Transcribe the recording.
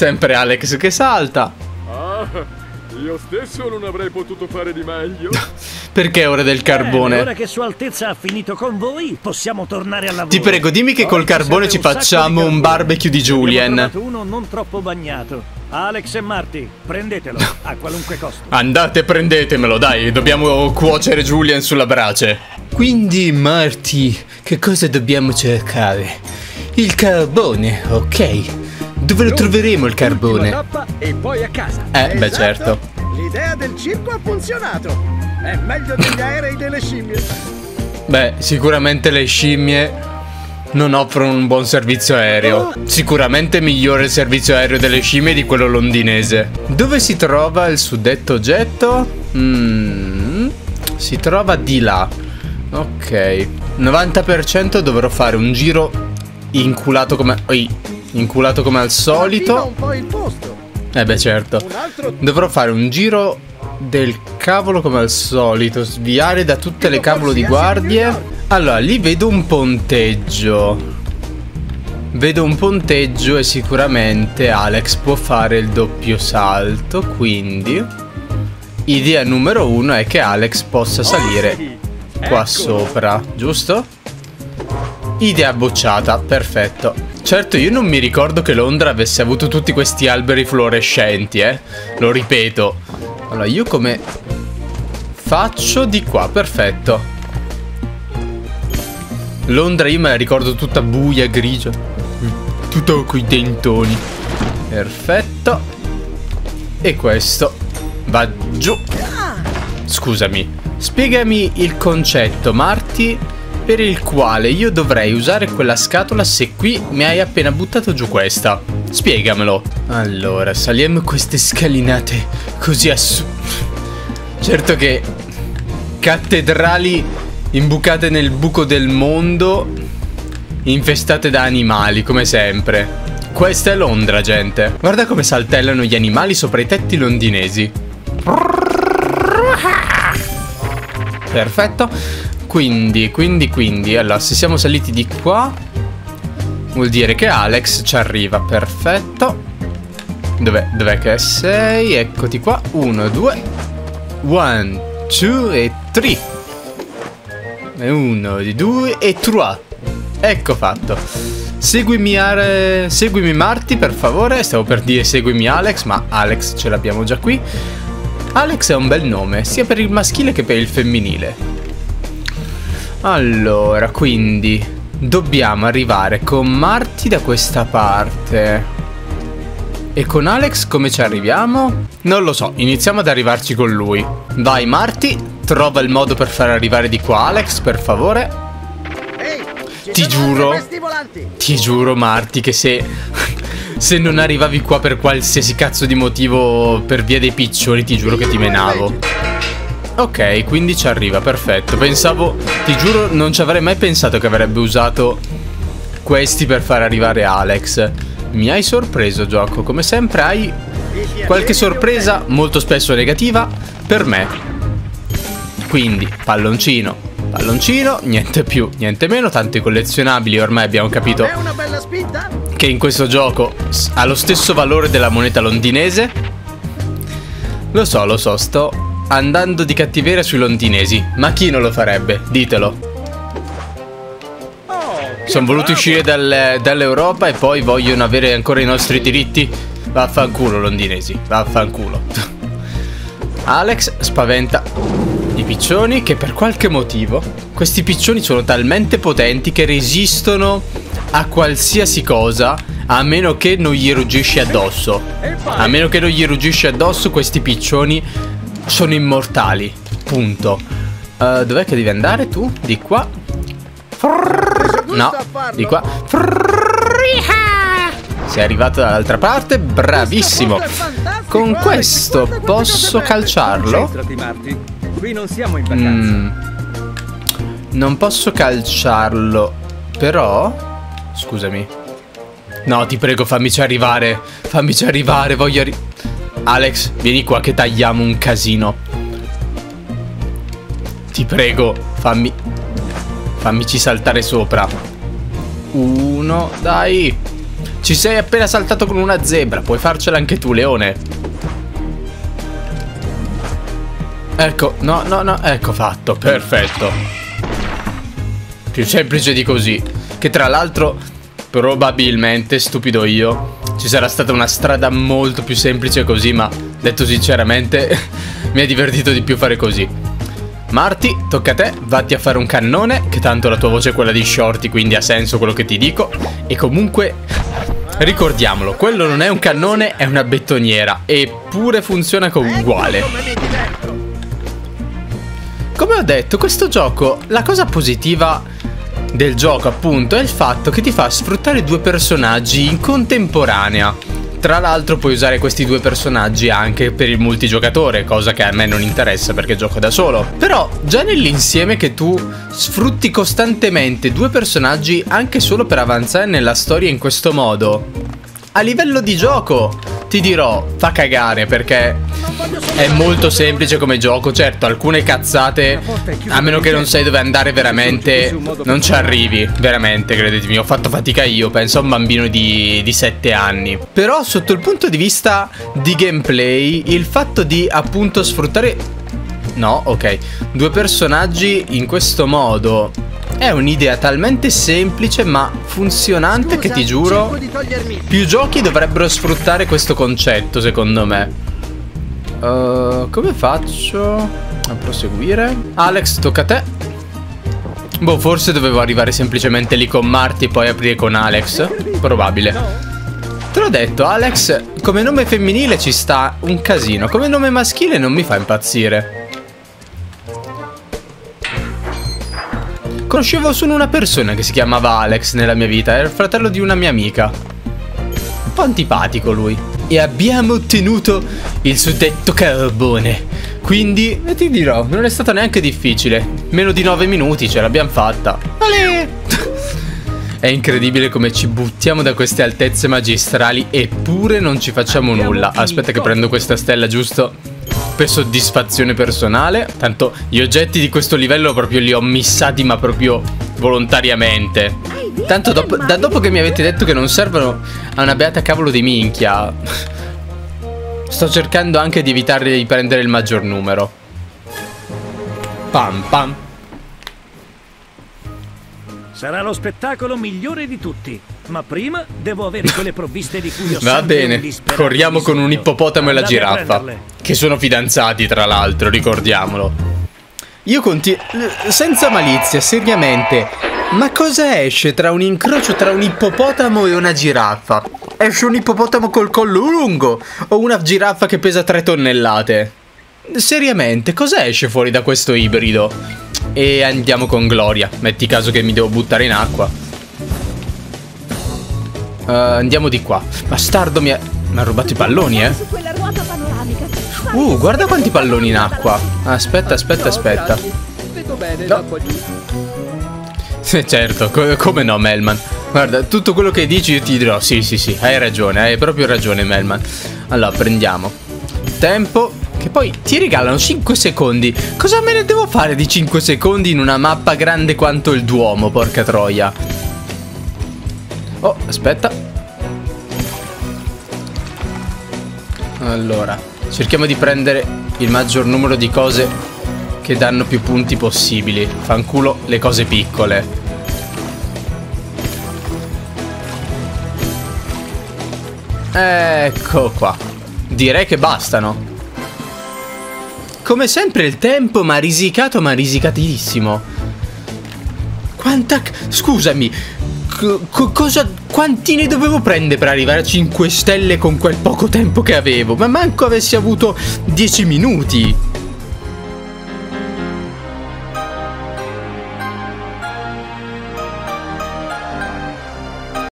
Sempre Alex che salta. Ah, io stesso non avrei potuto fare di meglio. Perché ora del carbone? Ora che Sua Altezza ha finito con voi, possiamo tornare al lavoro. Ti prego, dimmi che col carbone ci facciamo un barbecue di Julien. Uno non troppo bagnato. Alex e Marty, prendetelo a qualunque costo. Andate, prendetemelo, dai, dobbiamo cuocere Julien sulla brace. Quindi, Marty, che cosa dobbiamo cercare? Il carbone, ok. Dove lo troveremo il carbone? E poi a casa. Beh, certo. L'idea del circo ha funzionato. È meglio degli aerei delle scimmie. Beh, sicuramente le scimmie non offrono un buon servizio aereo. Sicuramente migliore il servizio aereo delle scimmie di quello londinese. Dove si trova il suddetto oggetto? Si trova di là. Ok. 90% dovrò fare un giro inculato come... Oi, inculato come al solito. Beh, certo. Dovrò fare un giro del cavolo come al solito. Sviare da tutte le cavolo di guardie. Allora, lì vedo un ponteggio. Vedo un ponteggio e sicuramente Alex può fare il doppio salto. Quindi idea numero uno è che Alex possa salire qua sopra, giusto? Idea bocciata, perfetto. Certo, io non mi ricordo che Londra avesse avuto tutti questi alberi fluorescenti, Lo ripeto. Allora, io come faccio di qua, perfetto. Londra io me la ricordo tutta buia, grigia, tutta coi dentoni. Perfetto. E questo va giù. Scusami, spiegami il concetto, Marty, per il quale io dovrei usare quella scatola se qui mi hai appena buttato giù questa. Spiegamelo. Allora, saliamo queste scalinate così certo che cattedrali imbucate nel buco del mondo, infestate da animali, come sempre. Questa è Londra, gente. Guarda come saltellano gli animali sopra i tetti londinesi. Perfetto. Quindi allora, se siamo saliti di qua vuol dire che Alex ci arriva. Perfetto. Dov'è che sei? Eccoti qua. 1, 2, 1, 2 e 3. 1, 2 e 3. Ecco fatto. Seguimi Marty, per favore. Stavo per dire seguimi Alex, ma Alex ce l'abbiamo già qui. Alex è un bel nome, sia per il maschile che per il femminile. Allora, quindi dobbiamo arrivare con Marty da questa parte. E con Alex come ci arriviamo? Non lo so, iniziamo ad arrivarci con lui. Vai Marty, trova il modo per far arrivare di qua Alex, per favore. Ti giuro Marty che se non arrivavi qua per qualsiasi cazzo di motivo, per via dei piccioni, ti giuro che ti menavo. Ok, quindi ci arriva, perfetto. Pensavo, ti giuro, non ci avrei mai pensato che avrebbe usato questi per far arrivare Alex. Mi hai sorpreso, gioco, come sempre hai qualche sorpresa, molto spesso negativa, per me. Quindi, palloncino, palloncino, niente più, niente meno, tanto i collezionabili ormai abbiamo capito che in questo gioco ha lo stesso valore della moneta londinese. Lo so, sto andando di cattiveria sui londinesi, ma chi non lo farebbe? Ditelo. Sono voluti uscire dall'Europa e poi vogliono avere ancora i nostri diritti? Vaffanculo londinesi, vaffanculo. Alex spaventa i piccioni, che per qualche motivo questi piccioni sono talmente potenti che resistono a qualsiasi cosa, a meno che non gli ruggisci addosso. A meno che non gli ruggisci addosso, questi piccioni sono immortali. Punto. Dov'è che devi andare tu? Di qua? No, di qua. Sei arrivato dall'altra parte, bravissimo. Con questo posso calciarlo? Qui non siamo in vacanza. Non posso calciarlo, però scusami. No, ti prego, fammici arrivare. Fammici arrivare, voglio Alex, vieni qua che tagliamo un casino. Ti prego, fammici saltare sopra. Uno, dai. Ci sei appena saltato con una zebra, puoi farcela anche tu, leone. Ecco, no, no, no, ecco fatto, perfetto. Più semplice di così. Che tra l'altro, probabilmente, stupido io, ci sarà stata una strada molto più semplice così, ma detto sinceramente, mi è divertito di più fare così. Marty, tocca a te, vatti a fare un cannone, che tanto la tua voce è quella di Shorty, quindi ha senso quello che ti dico. E comunque, ricordiamolo, quello non è un cannone, è una bettoniera, eppure funziona uguale. Come ho detto, questo gioco, la cosa positiva del gioco appunto è il fatto che ti fa sfruttare due personaggi in contemporanea. Tra l'altro puoi usare questi due personaggi anche per il multigiocatore, cosa che a me non interessa perché gioco da solo. Però già nell'insieme che tu sfrutti costantemente due personaggi anche solo per avanzare nella storia in questo modo, a livello di gioco ti dirò fa cagare, perché è molto semplice come gioco. Certo, alcune cazzate, a meno che non sai dove andare veramente, non ci arrivi, veramente, credetemi. Ho fatto fatica io, penso a un bambino di 7 anni. Però sotto il punto di vista di gameplay, il fatto di appunto sfruttare, no, ok, due personaggi in questo modo è un'idea talmente semplice ma funzionante che ti giuro più giochi dovrebbero sfruttare questo concetto, secondo me. Come faccio a proseguire? Alex, tocca a te. Boh, forse dovevo arrivare semplicemente lì con Marty e poi aprire con Alex. Probabile. Te l'ho detto, Alex come nome femminile ci sta un casino, come nome maschile non mi fa impazzire. Conoscevo solo una persona che si chiamava Alex nella mia vita, era il fratello di una mia amica. Un po' antipatico lui. E abbiamo ottenuto il suddetto carbone. Quindi, ti dirò, non è stato neanche difficile. Meno di 9 minuti ce l'abbiamo fatta. Vale! È incredibile come ci buttiamo da queste altezze magistrali eppure non ci facciamo nulla. Aspetta che prendo questa stella giusto per soddisfazione personale. Tanto gli oggetti di questo livello proprio li ho missati, ma proprio volontariamente. Tanto dopo che mi avete detto che non servono a una beata cavolo di minchia, sto cercando anche di evitare di prendere il maggior numero. Pam pam. Sarà lo spettacolo migliore di tutti, ma prima devo avere quelle provviste di cui ho sempre. Va bene, corriamo con un ippopotamo e la giraffa, che sono fidanzati tra l'altro, ricordiamolo. Io continuo, senza malizia, seriamente, ma cosa esce tra un incrocio tra un ippopotamo e una giraffa? Esce un ippopotamo col collo lungo o una giraffa che pesa 3 tonnellate? Seriamente, cosa esce fuori da questo ibrido? E andiamo con Gloria, metti caso che mi devo buttare in acqua. Andiamo di qua. Bastardo mi ha rubato i palloni, eh. Guarda quanti palloni in acqua. Aspetta. No. Certo, come no, Melman. Guarda, tutto quello che dici io ti dirò. Sì, hai ragione, hai proprio ragione, Melman. Allora, prendiamo tempo, che poi ti regalano 5 secondi. Cosa me ne devo fare di 5 secondi in una mappa grande quanto il Duomo, porca troia. Oh, aspetta. Allora, cerchiamo di prendere il maggior numero di cose che danno più punti possibili. Fanculo le cose piccole. Ecco qua. Direi che bastano. Come sempre il tempo m'ha risicato, ma risicatissimo. Quanta... Scusami, quanti ne dovevo prendere per arrivare a 5 stelle con quel poco tempo che avevo? Ma manco avessi avuto 10 minuti.